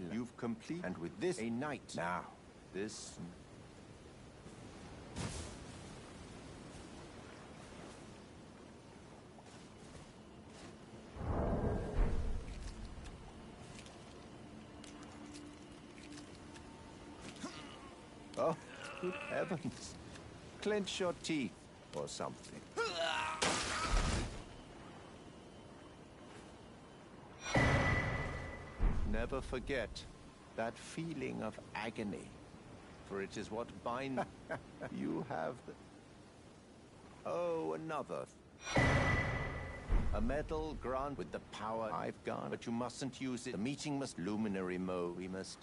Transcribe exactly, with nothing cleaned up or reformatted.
island. You've complete, and with this, a knight. Now, this... Oh, good heavens. Clench your teeth or something. Never forget that feeling of agony, for it is what binds you have. The... Oh, another. A medal grant with the power I've gone, but you mustn't use it. The meeting must luminary mo. We must.